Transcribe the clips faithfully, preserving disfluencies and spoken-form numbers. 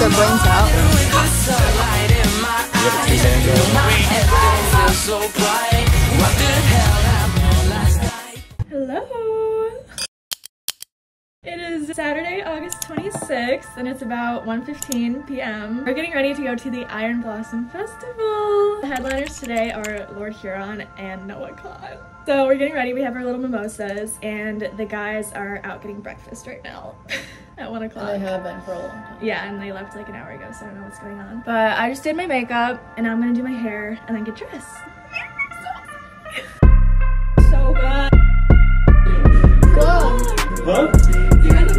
their brains out. Hello! It is Saturday, August twenty-sixth, and it's about one fifteen p m We're getting ready to go to the Iron Blossom Festival. The headliners today are Lord Huron and Noah Kahn. So we're getting ready, we have our little mimosas, and the guys are out getting breakfast right now. At one o'clock. They have been for a long time. Yeah, and they left like an hour ago, so I don't know what's going on. But I just did my makeup, and now I'm gonna do my hair, and then get dressed. So good. Go. What? You're the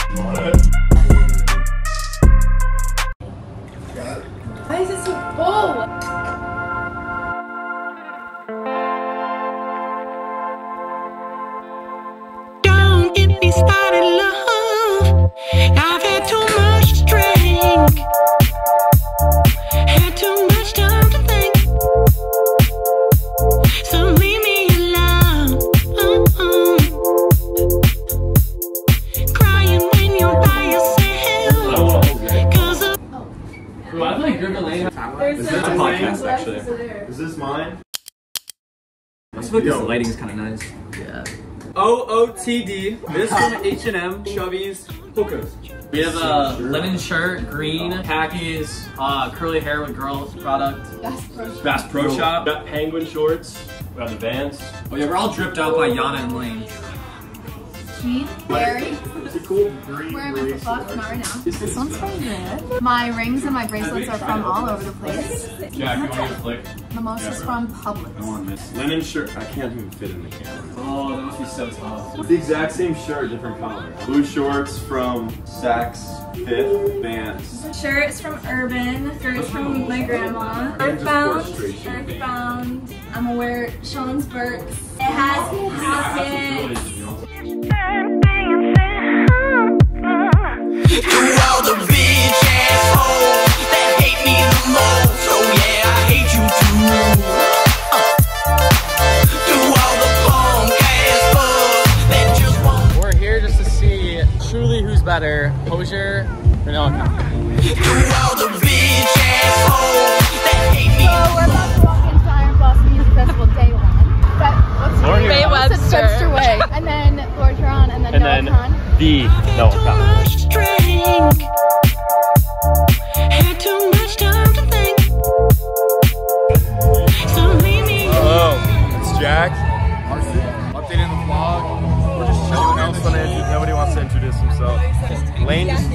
vlog. Why is it so full? Started love. I've had too much drink. Had too much time to think. So leave me alone. Mm-hmm. Crying when you're by yourself. Cause of oh. Reminds me of Urban Lane. This is a podcast actually. Is this mine? I feel like this lighting is kind of nice. Yeah. O O T D, this from H and M, Chubby's, Hookahs. We have a lemon shirt, green, khakis, uh, curly hair with girls product. Bass Pro Shop. Bass Pro Shop. Got penguin shorts. We have the Vans. Oh yeah, we're all dripped out by Yana and Lane. Me, Barry. Is it cool? Green, wearing my flip-flops, not right now. This one's from good. My rings and my bracelets are from all over the place. Yeah, if you want to flick. Mimosa's from Publix. Linen shirt. I can't even fit in the camera. Oh, that must be so tough. It's the exact same shirt, different color. Blue shorts from Saks Fifth Vance. Shirts from Urban. Shirts from my grandma. Earthbound. Earthbound. I'm gonna wear Sean's Burks. It has pockets. Through all the bitch assholes that hate me the most, oh yeah, I hate you too. Uh, through all the bunk ass bugs that just won't. We're here just to see truly who's better, Hozier or Noah Kahn. Through all the bitch assholes that hate me. So we're about to walk into Iron Blossom Music Festival day one. But what's Lord Bay Webster. Webster Way, and then Lord Huron, and then and Noah then Kahn. The Noah Kahn. Had too much time to think. So leave me. Hello, it's Jack. Updating the vlog. We're just chilling out Sunday. Nobody wants to introduce himself. Lane just...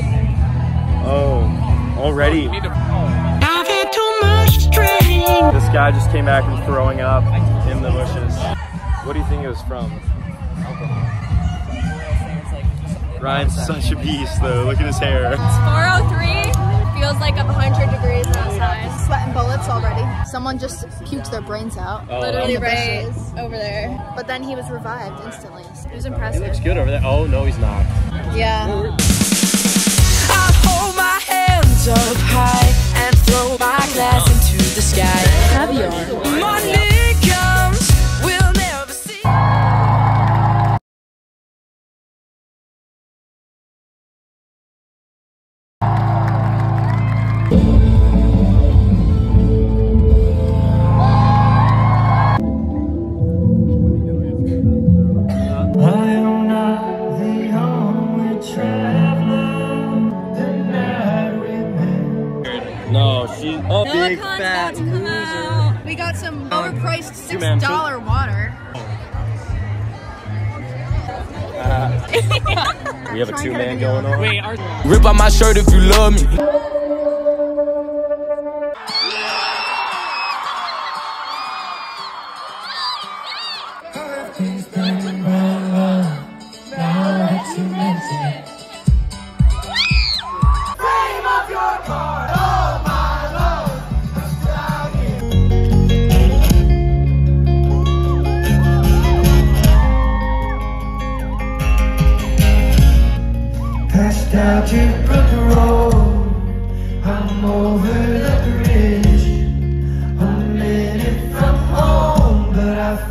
Oh, already. I've had too much drink. This guy just came back and throwing up in the bushes. What do you think it was from? Ryan's such a beast though, look at his hair. It's four oh three, feels like one hundred degrees outside. Sweating bullets already. Someone just puked their brains out. Oh, literally right over there. But then he was revived instantly. It was impressive. He looks good over there. Oh no, he's not. Yeah. I hold my hands up high and throw my glass into the sky. Have your money. Some overpriced six dollar water. Uh, we have a two-man going on. Wait, our rip on my shirt if you love me.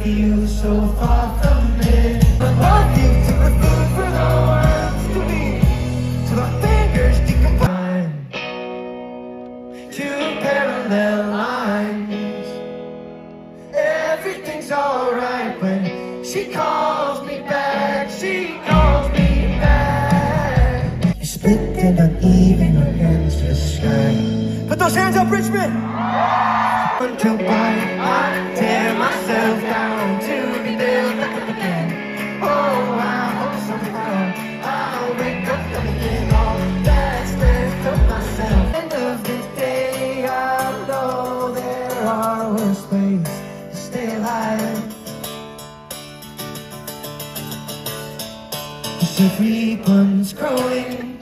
Feel so far from me, but walking to the food for home. She calls me back, she calls me back. You're split and uneven, your hands just shine. Put those hands up, Richmond! Until I tear myself down to be built up again. Oh, I hope somehow I'll wake up again. All that's left of myself. End of the day, I know there are worse ways to stay alive. Everyone's growing,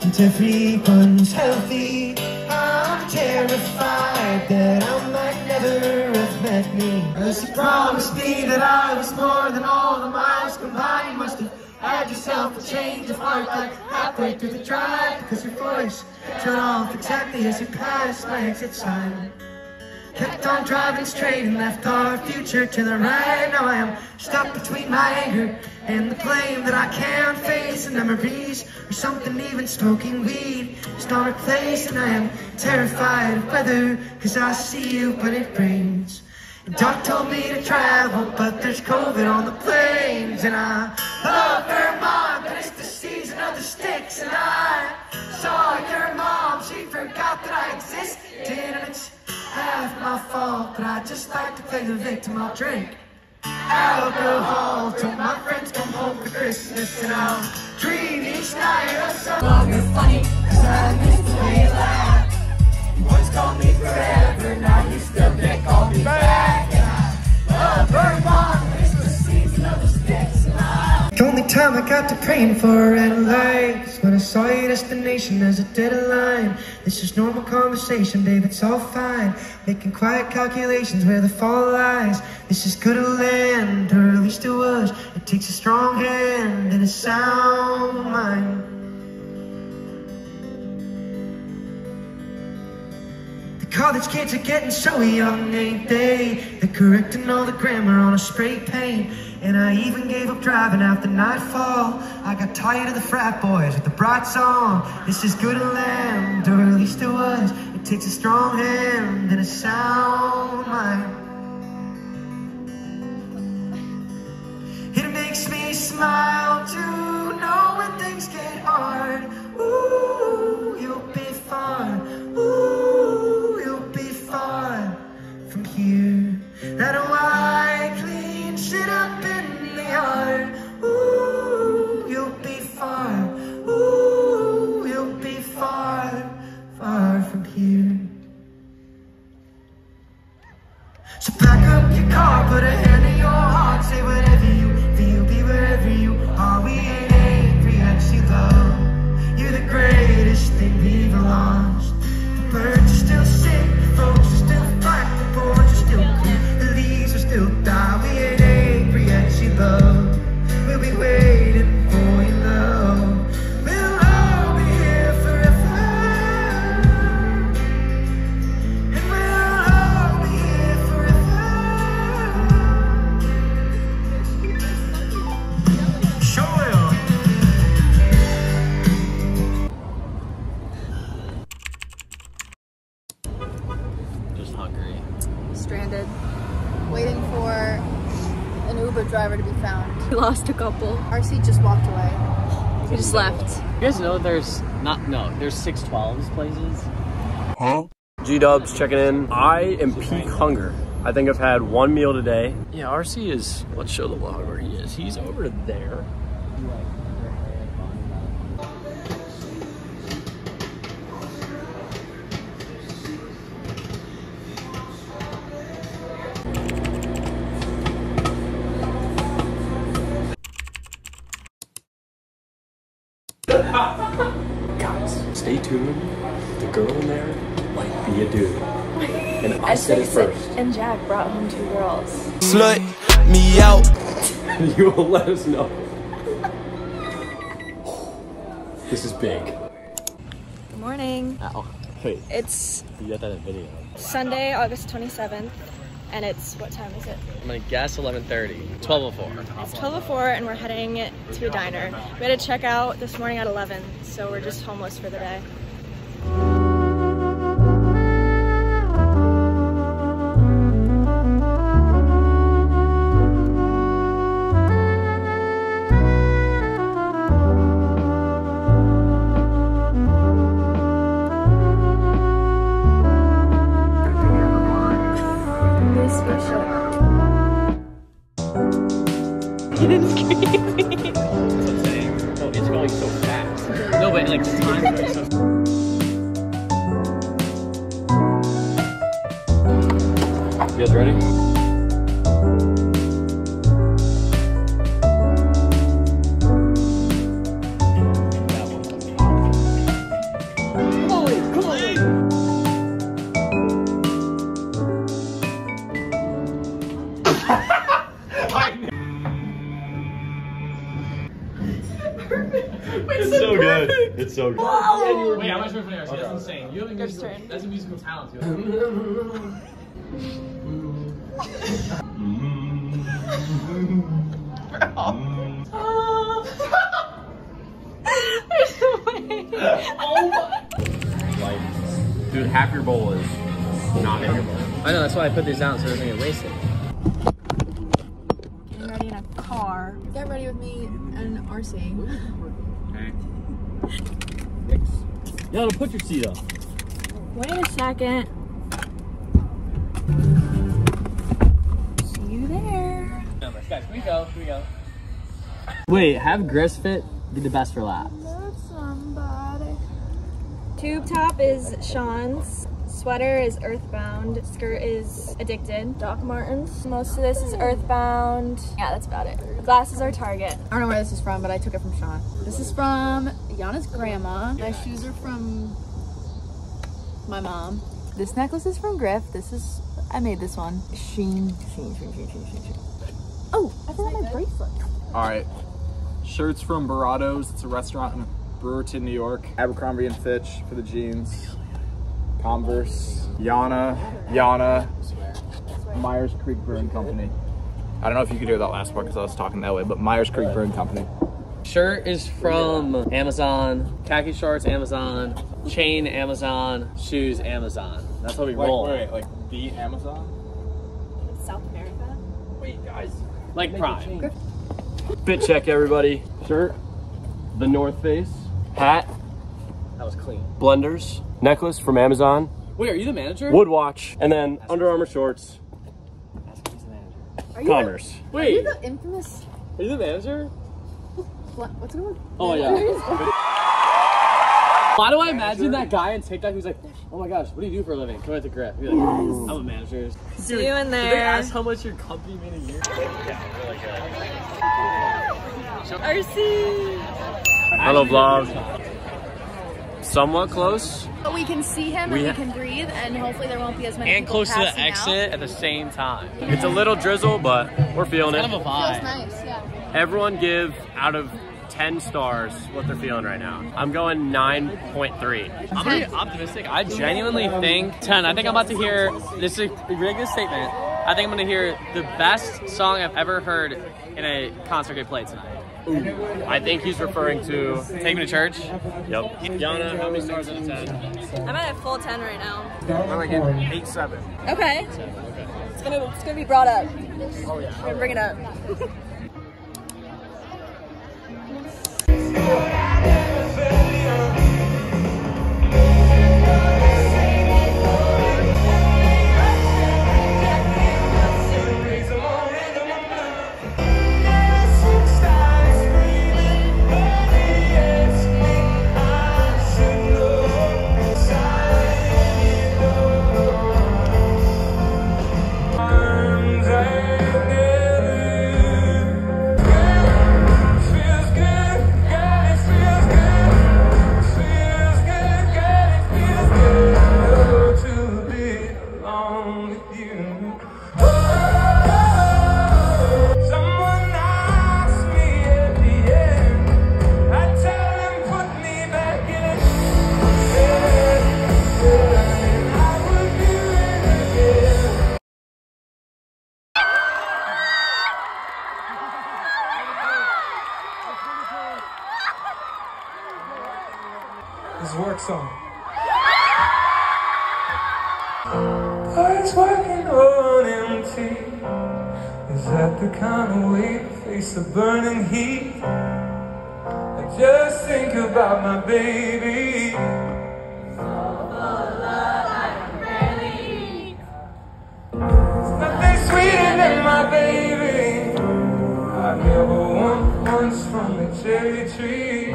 and everyone's healthy. I'm terrified that I might never have met me. Mercy promised me that I was more than all the miles combined. Must have had yourself a change of heart, like halfway through the drive, because your voice turned off exactly as you passed my exit sign. Kept on driving straight and left our future to the right. Now I am stuck between my anger and the blame that I can't face. And memories or something, even smoking weed is not a place. And I am terrified of weather, cause I see you but it rains. And Doc told me to travel, but there's COVID on the planes. And I love Vermont, but it's the season of the sticks. And I saw your mom, she forgot that I existed. And it's half my fault, but I just like to play the victim. I'll drink alcohol till my friends come home for Christmas. And I'll dream each night of some longer funny, cause I miss the way you laugh. You once called me forever, now you still can't call me back. And I love Vermont, it's the season of the sticks. And I... The only time I got to praying for red lights, when I saw your destination as a deadline. This is normal conversation, babe, it's all fine. Making quiet calculations where the fall lies. This is good old land, or at least it was. It takes a strong hand and a sound mind. The college kids are getting so young, ain't they? They're correcting all the grammar on a spray paint. And I even gave up driving after nightfall. I got tired of the frat boys with the bright song. This is good old land, or at least it was. It takes a strong hand and a sound mind. It makes me smile to know when things get hard. Ooh, you'll be fine. Ooh, you'll be fine from here. That I clean shit up. Ooh, you'll be far, ooh, you'll be far, far from here. So pack up your car, put a hand in your heart, say whatever you feel, be wherever you are. We ain't angry at you, love. You're the greatest thing we've lost. The birds are still sick, the folks are still black, the boards are still cool, the leaves are still die. We ain't angry at you, love. We waiting for your love. We'll all be here forever, and we'll all be here forever. Show it. Just hungry, stranded, waiting for an Uber driver to be found. We lost a couple. R C just walked away. We just left. You guys know there's not, no, there's six twelves places. Huh? G-Dubs checking in. I am peak hunger. I think I've had one meal today. Yeah, R C is, let's show the vlog where he is. He's over there. Stay tuned. The girl in there might be a dude. And I said it first. And Jack brought home two girls. Slut me out. You will let us know. This is big. Good morning. Ow. Hey. It's... You got that in video. Sunday, August twenty-seventh. And it's, what time is it? I'm gonna guess eleven thirty, twelve oh four. It's twelve oh four and we're heading to a diner. We had to check out this morning at eleven, so we're just homeless for the day. is crazy. That's what I'm saying. No, it's going so fast. No, but like time is so fast. You guys ready? Holy crap! Perfect. Wait, it's so good. It's so good. Whoa. Wait, how much more for yours? That's insane. You have a musical. That's a musical talent. Dude, half your bowl is not in your bowl. I know, that's why I put these out so it doesn't get wasted. Getting ready in a car. Get ready with me and R C. Okay. Y'all don't put your seat up. Wait a second. See you there. Guys, can we go? Can we go? Wait, have Gris Fit be the best for last. Tube top is Sean's, sweater is Earthbound, skirt is Addicted, Doc Martens. Most of this is Earthbound. Yeah, that's about it. Glasses are Target. I don't know where this is from, but I took it from Sean. This is from Yana's grandma. My shoes are from my mom. This necklace is from Griff. This is, I made this one. Sheen, sheen, sheen, sheen, sheen, sheen. Oh, I forgot my bracelet. All right, shirts from Barrados. It's a restaurant in Brewerton, New York. Abercrombie and Fitch for the jeans. Converse. Yana. Yana. Myers Creek Brewing Company. I don't know if you could hear that last part because I was talking that way, but Myers Creek Brewing Company. Shirt is from Amazon. Khaki shorts, Amazon. Chain, Amazon. Shoes, Amazon. That's how we like, roll. Wait, like the Amazon? South America? Wait, guys. Like Prime. Fit check, everybody. Shirt. The North Face. Hat. That was clean. Blenders. Necklace from Amazon. Wait, are you the manager? Wood watch. And then That's Under Armour shorts. That's the manager. Commerce. The, Wait. Are you the infamous? Are you the manager? What? What's going on? Oh, yeah. Why do I imagine that guy on TikTok who's like, oh my gosh, what do you do for a living? Come out to Griff. Like, yes. I'm a manager. See Dude, you in there. Did they ask how much your company made a year? Yeah, really good. R C! Hello vlog. Somewhat close. But we can see him we and we can breathe and hopefully there won't be as many and people close to the exit out. At the same time. Yeah. It's a little drizzle, but we're feeling it's it. Kind of a vibe. Feels nice, yeah. Everyone give out of ten stars what they're feeling right now. I'm going nine point three. I'm gonna be optimistic. I genuinely think ten. I think I'm about to hear, this is a really good statement. I think I'm gonna hear the best song I've ever heard in a concert they played tonight. Ooh. I think he's referring to Take Me to Church. Yep. Yana, how many stars out of ten? I'm at a full ten right now. I'm like at eight seven. Okay. It's gonna it's gonna be brought up. Oh yeah. We're gonna bring it up. This work song. I was working on empty. Is that the kind of way to face the burning heat? I just think about my baby. So full of love, I can barely eat. There's nothing sweeter than my baby. I never trees.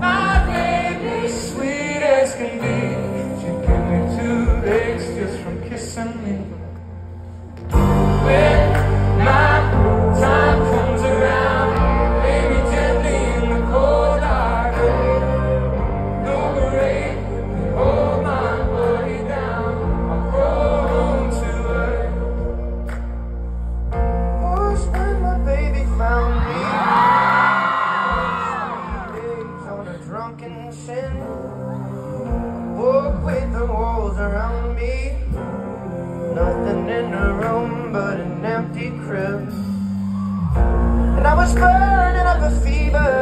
My baby, sweet as can be. She give me two legs just from kissing me. When my time comes around, lay me gently in the cold hard rain. No rain can hold my body down. I'll grow home to her. That's when my baby found me. Walk with the walls around me. Nothing in the room but an empty crib. And I was burning up a fever.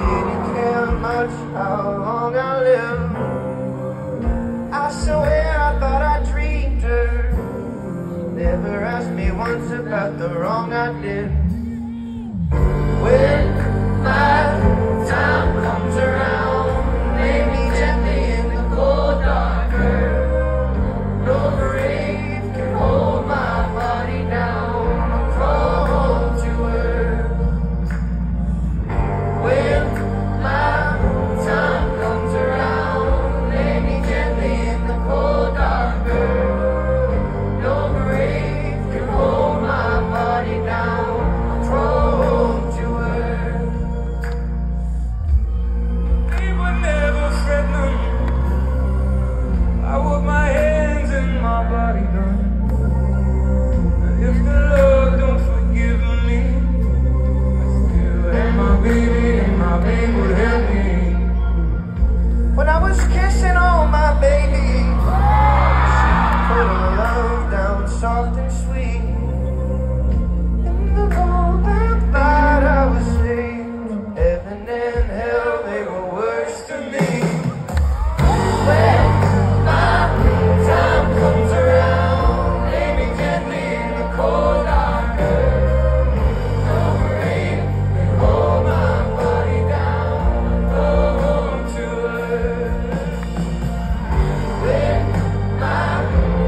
Didn't care much how long I lived. I swear I thought I dreamed her. Never asked me once about the wrong I did. When my time comes around, lay me gently in the cold dark earth. No grave can hold my body down. I'll crawl home to her. When my time comes around, lay me gently in the cold dark earth. No grave can hold my body down. I'll crawl home to her. I put my hands in my body gun. If the Lord don't forgive me, I still have my baby and my baby will help me. When I was kissing on my baby, she put her love down soft and sweet. In the cold and light I was saved. Heaven and hell, they were worse to me. Where time comes around, lay me gently in the cold dark earth. No rain can hold my body down. Go home to earth. When my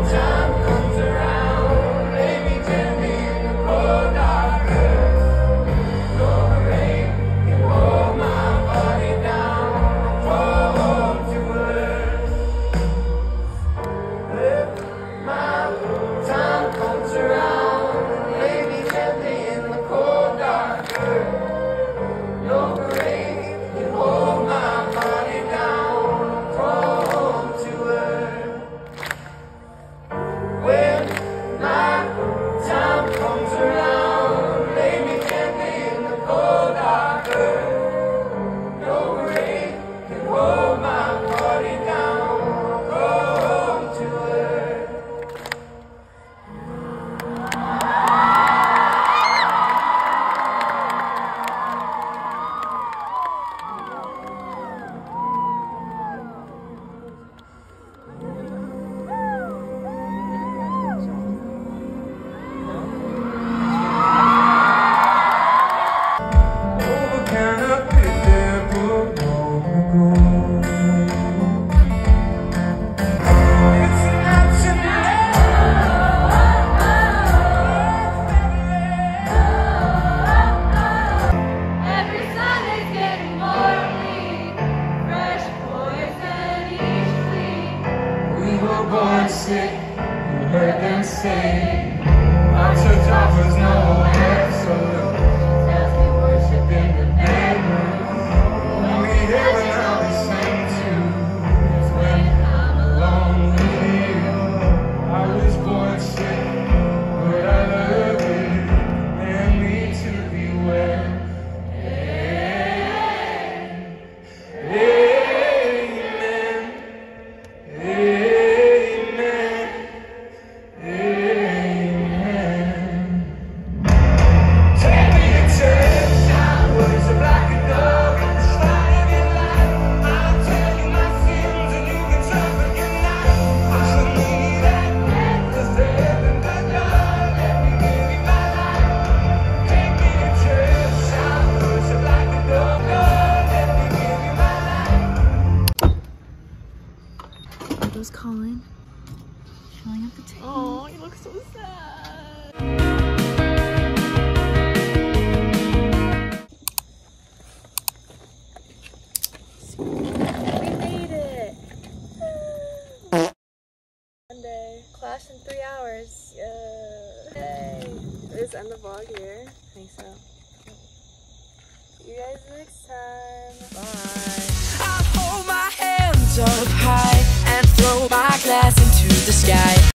time comes around, lay me gently in the cold dark earth. No rain can hold my body down. Go home to earth. If my time comes around, lay me gently in the cold dark earth. No grave can hold my body down. I'll crawl home to earth. When my time comes around, lay me gently in the cold dark earth. No grave can hold my body down. I'll crawl home to earth. Over canopy there but long ago. It's an option now. Every Sunday's getting more bleak. Fresh poison each week. We were born sick, you heard them say. Our church offers no absolute. As we worship in the bedroom, only heaven I'll be sent to. It's when I'm alone with you. I was born sick, but I love you. And me to be well. Amen. Amen. Amen. Take me to church. Words are black and dark at the start of your life. I'll tell you my sins and you can try to forgive me. I should need that man 'cause to heaven but God. Let me give you my life. Take me to church. Words are black and dark. Let me give you my life. There goes Colin, filling up the tank. Oh, you look so sad. hours. Yeah. Hey. Let's end the vlog here. I think so. See you guys next time. Bye. I hold my hands up high and throw my glass into the sky.